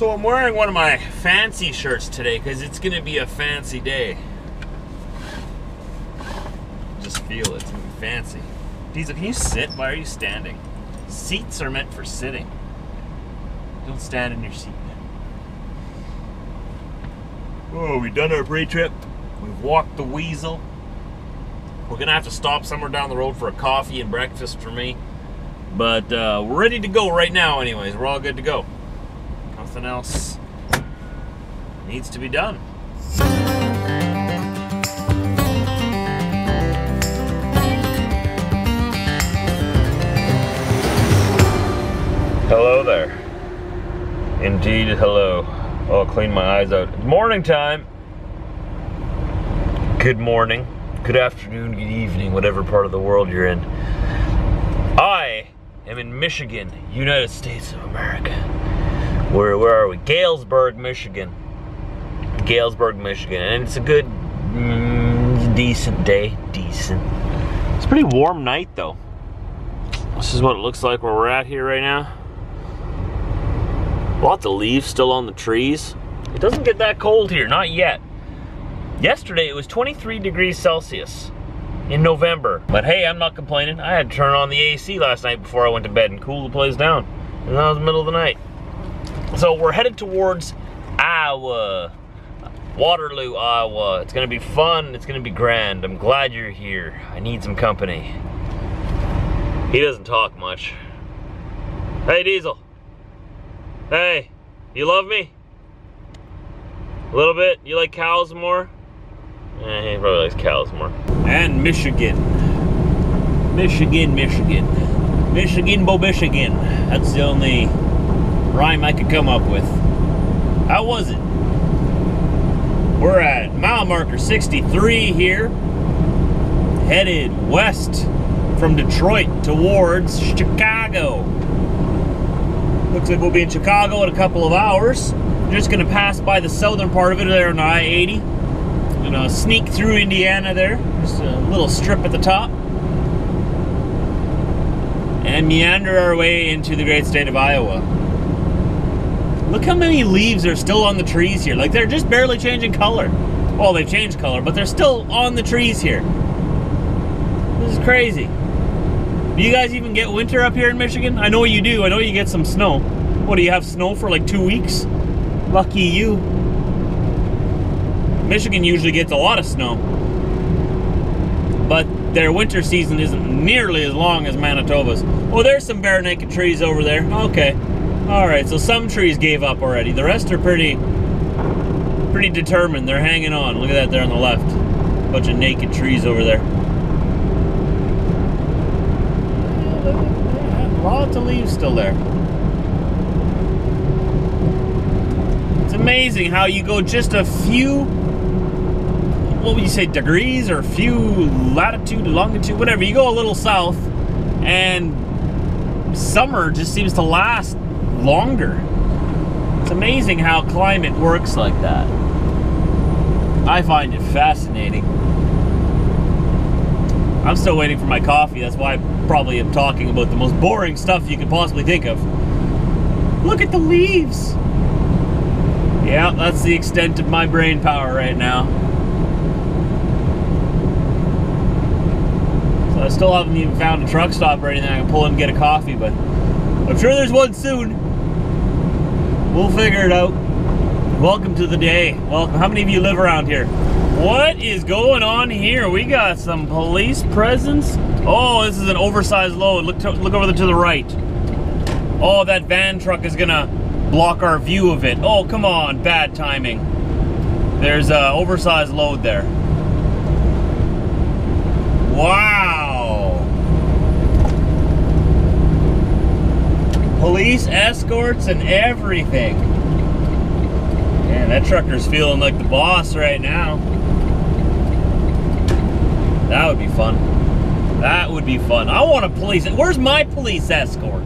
So I'm wearing one of my fancy shirts today because it's gonna be a fancy day. Just feel it's gonna be fancy. Diesel, can you sit? Why are you standing? Seats are meant for sitting. Don't stand in your seat. Oh, we've done our pre-trip. We've walked the Weasel. We're gonna have to stop somewhere down the road for a coffee and breakfast for me. But we're ready to go right now anyways. We're all good to go. Nothing else needs to be done. Hello there. Indeed, hello. I'll clean my eyes out. It's morning time. Good morning, good afternoon, good evening, whatever part of the world you're in. I am in Michigan, United States of America. Where are we? Galesburg, Michigan. Galesburg, Michigan, and it's a good, decent day. Decent. It's a pretty warm night though. This is what it looks like where we're at here right now. Lots of leaves still on the trees. It doesn't get that cold here, not yet. Yesterday it was 23 degrees Celsius in November. But hey, I'm not complaining. I had to turn on the AC last night before I went to bed and cool the place down. And that was the middle of the night. So we're headed towards Iowa. Waterloo, Iowa. It's gonna be fun, it's gonna be grand. I'm glad you're here. I need some company. He doesn't talk much. Hey, Diesel. Hey, you love me? A little bit? You like cows more? Eh, he probably likes cows more. And Michigan. Michigan, Michigan. Michigan, bo Michigan. That's the only rhyme I could come up with. How was it? We're at mile marker 63 here. Headed west from Detroit towards Chicago. Looks like we'll be in Chicago in a couple of hours. Just gonna pass by the southern part of it there on I-80. Gonna sneak through Indiana there. Just a little strip at the top. And meander our way into the great state of Iowa. Look how many leaves are still on the trees here. Like, they're just barely changing color. Well, they've changed color, but they're still on the trees here. This is crazy. Do you guys even get winter up here in Michigan? I know you do. I know you get some snow. What, do you have snow for like 2 weeks? Lucky you. Michigan usually gets a lot of snow. But their winter season isn't nearly as long as Manitoba's. Oh, there's some bare naked trees over there. Okay. Alright, so some trees gave up already. The rest are pretty determined. They're hanging on. Look at that there on the left. Bunch of naked trees over there. Lots of leaves still there. It's amazing how you go just a few, what would you say, degrees or a few latitude, longitude, whatever. You go a little south and summer just seems to last longer. It's amazing how climate works like that. I find it fascinating. I'm still waiting for my coffee, that's why I probably am talking about the most boring stuff you could possibly think of. Look at the leaves! Yeah, that's the extent of my brain power right now. So I still haven't even found a truck stop or anything I can pull in and get a coffee, but I'm sure there's one soon. We'll figure it out. Welcome to the day. Welcome. How many of you live around here? What is going on here? We got some police presence. Oh, this is an oversized load. Look over to the right. Oh, that van truck is gonna block our view of it. Oh, come on, bad timing. There's an oversized load there. Wow. Police escorts and everything. Man, that trucker's feeling like the boss right now. That would be fun. That would be fun. I want a police. Where's my police escort?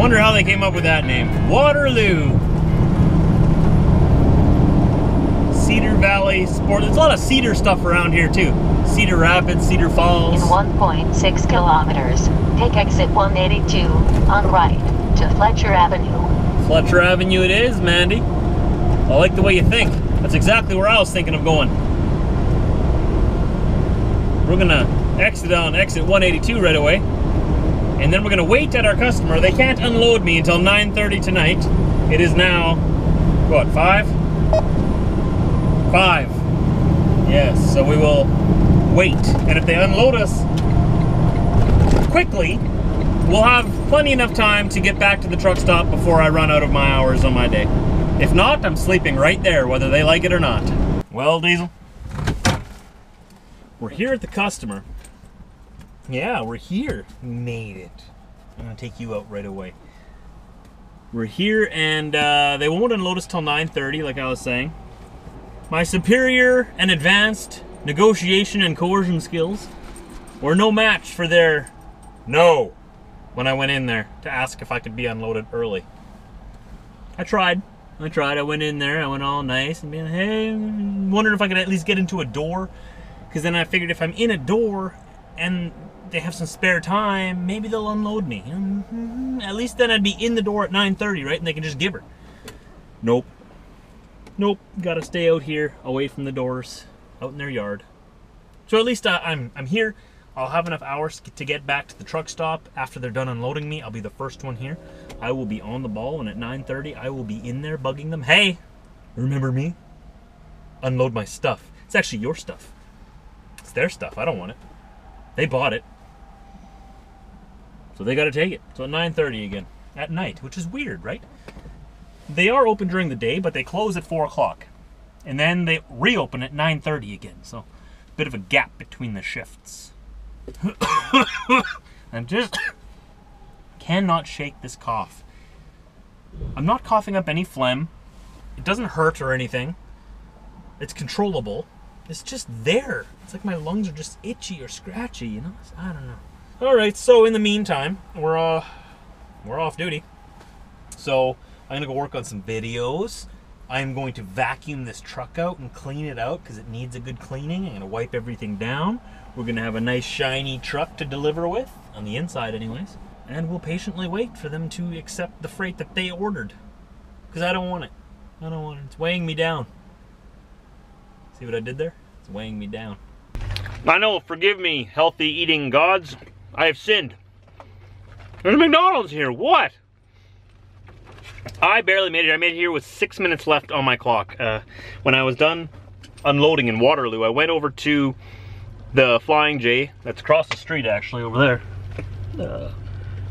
Wonder how they came up with that name. Waterloo. Cedar Valley Sports. There's a lot of cedar stuff around here too. Cedar Rapids, Cedar Falls. In 1.6 kilometers, take exit 182 on right to Fletcher Avenue. Fletcher Avenue it is, Mandy. I like the way you think. That's exactly where I was thinking of going. We're gonna exit on exit 182 right away. And then we're gonna wait at our customer. They can't unload me until 9:30 tonight. It is now, what, 5? 5. Yes, so we will wait. And if they unload us quickly, we'll have plenty enough time to get back to the truck stop before I run out of my hours on my day. If not, I'm sleeping right there, whether they like it or not. Well, Diesel, we're here at the customer. Yeah, we're here. We made it. I'm gonna take you out right away. We're here, and they won't unload us till 9:30, like I was saying. My superior and advanced negotiation and coercion skills were no match for their no when I went in there to ask if I could be unloaded early. I tried. I went in there. I went all nice and being, hey, wondering if I could at least get into a door, because then I figured if I'm in a door and they have some spare time, maybe they'll unload me. At least then I'd be in the door at 9:30, right? And they can just give her. Nope. Nope, gotta stay out here, away from the doors, out in their yard. So at least I'm here. I'll have enough hours to get back to the truck stop. After they're done unloading me, I'll be the first one here. I will be on the ball, and at 9:30, I will be in there bugging them. Hey, remember me? Unload my stuff. It's actually your stuff. It's their stuff, I don't want it. They bought it. So they gotta take it. So at 9:30 again, at night, which is weird, right? They are open during the day, but they close at 4 o'clock. And then they reopen at 9:30 again. So, a bit of a gap between the shifts. I just cannot shake this cough. I'm not coughing up any phlegm. It doesn't hurt or anything. It's controllable. It's just there. It's like my lungs are just itchy or scratchy, you know? I don't know. All right, so in the meantime, we're off duty. So I'm gonna go work on some videos. I'm going to vacuum this truck out and clean it out because it needs a good cleaning. I'm gonna wipe everything down. We're gonna have a nice shiny truck to deliver with, on the inside anyways. And we'll patiently wait for them to accept the freight that they ordered. Because I don't want it. I don't want it. It's weighing me down. See what I did there? It's weighing me down. I know, forgive me, healthy eating gods. I have sinned. There's a McDonald's here, what? I barely made it. I made it here with 6 minutes left on my clock. When I was done unloading in Waterloo, I went over to the Flying J, that's across the street actually, over there,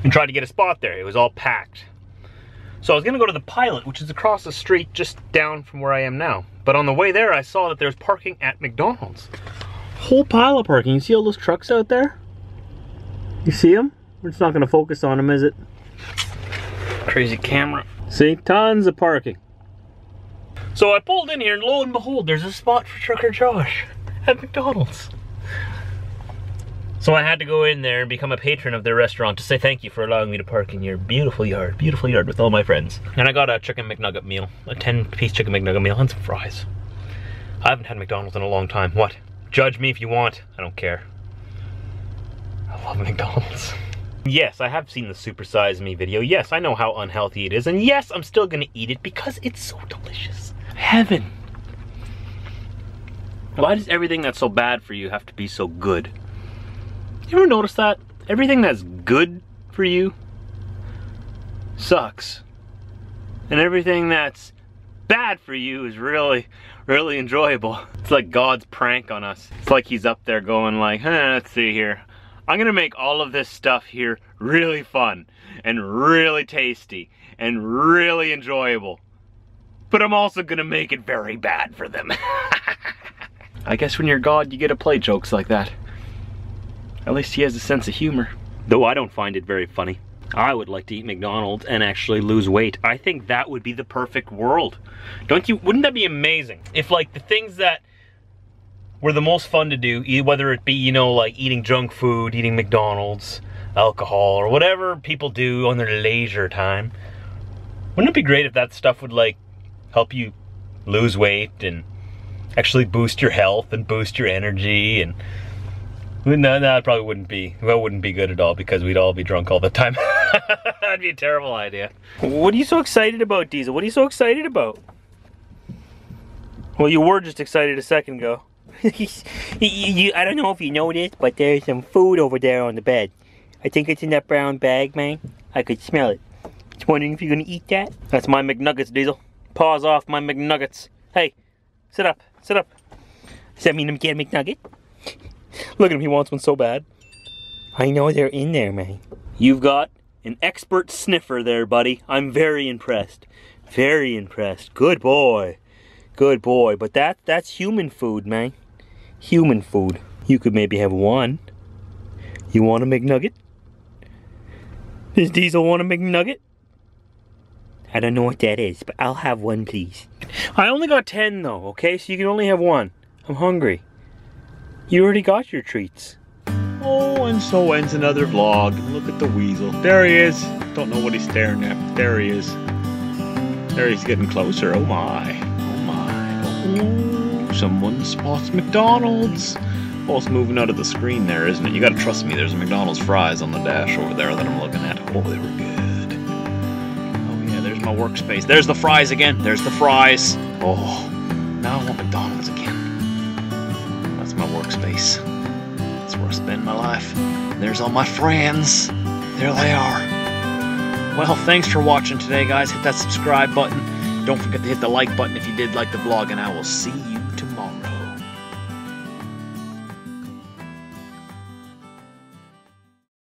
and tried to get a spot there. It was all packed. So I was gonna go to the Pilot, which is across the street just down from where I am now. But on the way there, I saw that there's parking at McDonald's. Whole pile of parking. You see all those trucks out there? You see them? It's not gonna focus on them, is it? Crazy camera. See, tons of parking. So I pulled in here and lo and behold, there's a spot for Trucker Josh at McDonald's. So I had to go in there and become a patron of their restaurant to say thank you for allowing me to park in your beautiful yard with all my friends. And I got a chicken McNugget meal, a 10-piece chicken McNugget meal and some fries. I haven't had McDonald's in a long time. What? Judge me if you want. I don't care. I love McDonald's. Yes, I have seen the Super Size Me video. Yes, I know how unhealthy it is. And yes, I'm still gonna eat it because it's so delicious. Heaven. Why does everything that's so bad for you have to be so good? You ever notice that? Everything that's good for you sucks. And everything that's bad for you is really, really enjoyable. It's like God's prank on us. It's like he's up there going like, let's see here. I'm gonna make all of this stuff here really fun and really tasty and really enjoyable. But I'm also gonna make it very bad for them. I guess when you're God, you get to play jokes like that. At least he has a sense of humor. Though I don't find it very funny. I would like to eat McDonald's and actually lose weight. I think that would be the perfect world. Don't you? Wouldn't that be amazing? If like the things that were the most fun to do, whether it be, you know, like eating junk food, eating McDonald's, alcohol or whatever people do on their leisure time. Wouldn't it be great if that stuff would like help you lose weight and actually boost your health and boost your energy? And no, it probably wouldn't be, that wouldn't be good at all, because we'd all be drunk all the time. That'd be a terrible idea. What are you so excited about, Diesel? What are you so excited about? Well, you were just excited a second ago. I don't know if you noticed, but there's some food over there on the bed. I think it's in that brown bag, man. I could smell it. Just wondering if you're gonna eat that? That's my McNuggets, Diesel. Paws off my McNuggets. Hey, sit up, sit up. Does that mean I'm getting McNugget? Look at him, he wants one so bad. I know they're in there, man. You've got an expert sniffer there, buddy. I'm very impressed. Very impressed. Good boy. Good boy. But that's human food, man. Human food. You could maybe have one. You want a McNugget? Does Diesel want a McNugget? I don't know what that is, but I'll have one, please. I only got 10 though, okay? So you can only have one. I'm hungry. You already got your treats. Oh, and so ends another vlog. Look at the weasel. There he is. Don't know what he's staring at. There he is. There he's getting closer. Oh my. Oh my. Oh, someone spots McDonald's. Oh, it's moving out of the screen there, isn't it? You gotta trust me. There's a McDonald's fries on the dash over there that I'm looking at. Oh, they were good. Oh yeah, there's my workspace. There's the fries again. There's the fries. Oh, now I want McDonald's again. My workspace. That's where I spend my life. And there's all my friends. There they are. Well, thanks for watching today, guys. Hit that subscribe button. Don't forget to hit the like button if you did like the vlog, and I will see you